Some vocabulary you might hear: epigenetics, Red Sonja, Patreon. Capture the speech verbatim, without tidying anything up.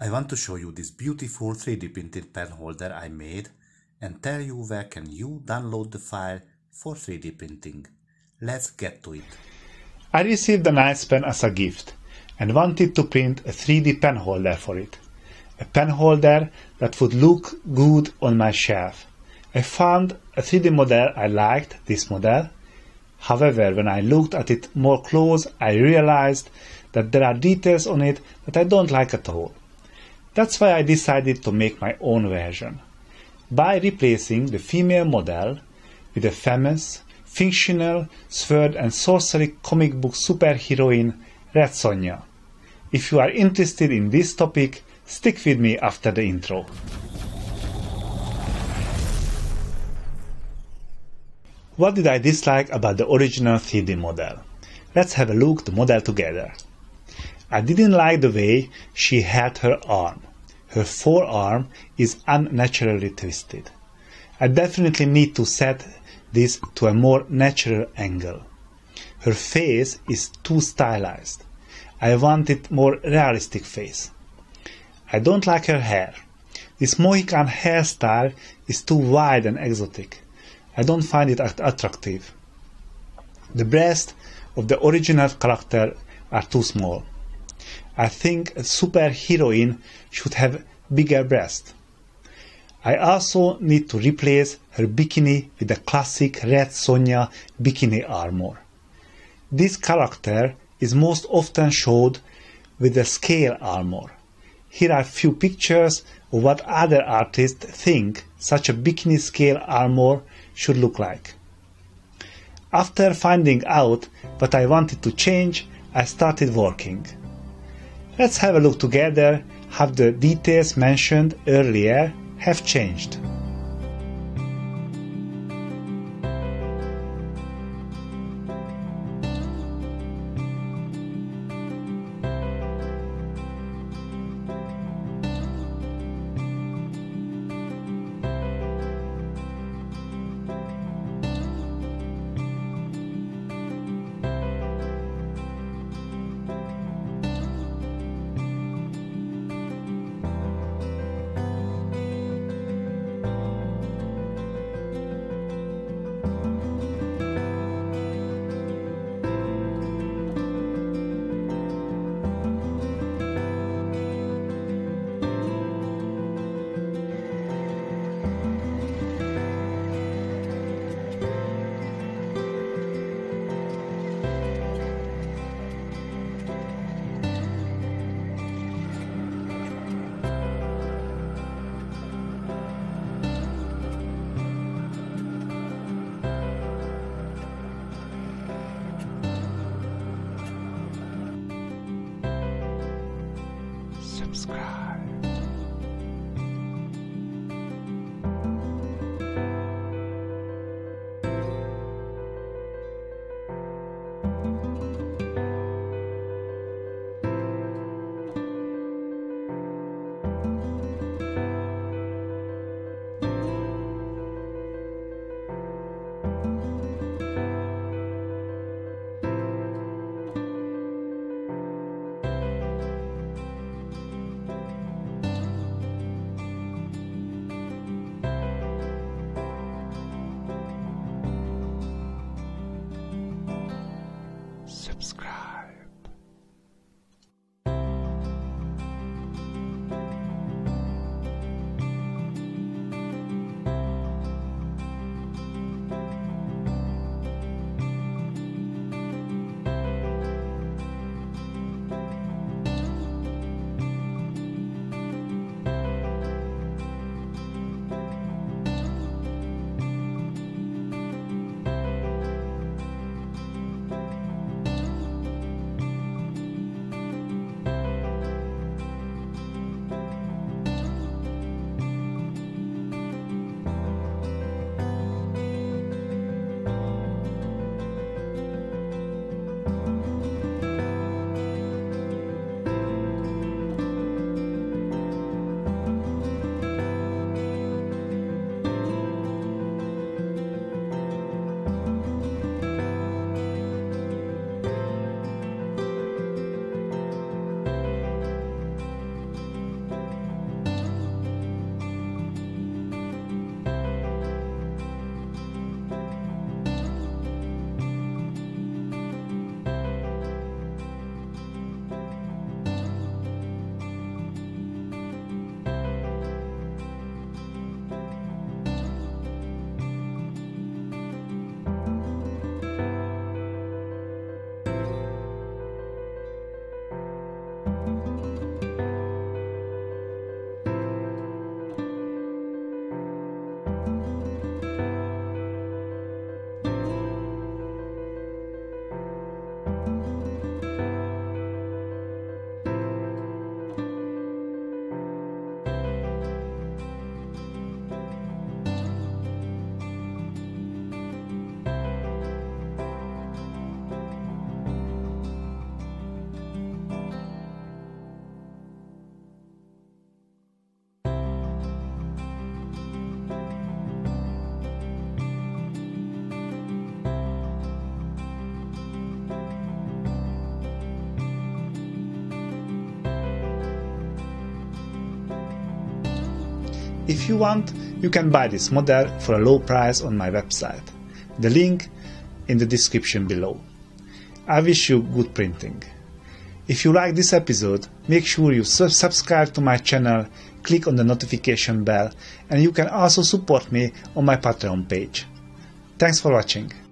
I want to show you this beautiful three D printed pen holder I made and tell you where can you download the file for three D printing. Let's get to it. I received a nice pen as a gift and wanted to print a three D pen holder for it. A pen holder that would look good on my shelf. I found a three D model I liked, this model. However, when I looked at it more close, I realized that there are details on it that I don't like at all. That's why I decided to make my own version. By replacing the female model with a famous, fictional, sword and sorcery comic book superheroine Red Sonja. If you are interested in this topic, stick with me after the intro. What did I dislike about the original three D model? Let's have a look at the model together. I didn't like the way she held her arm. Her forearm is unnaturally twisted. I definitely need to set this to a more natural angle. Her face is too stylized. I wanted more realistic face. I don't like her hair. This Mohican hairstyle is too wide and exotic. I don't find it attractive. The breasts of the original character are too small. I think a superheroine should have bigger breasts. I also need to replace her bikini with the classic Red Sonja bikini armor. This character is most often showed with the scale armor. Here are a few pictures of what other artists think such a bikini scale armor should look like. After finding out what I wanted to change, I started working. Let's have a look together how the details mentioned earlier have changed. Subscribe. If you want, you can buy this model for a low price on my website. The link in the description below. I wish you good printing. If you like this episode, make sure you sub subscribe to my channel, click on the notification bell, and you can also support me on my Patreon page. Thanks for watching.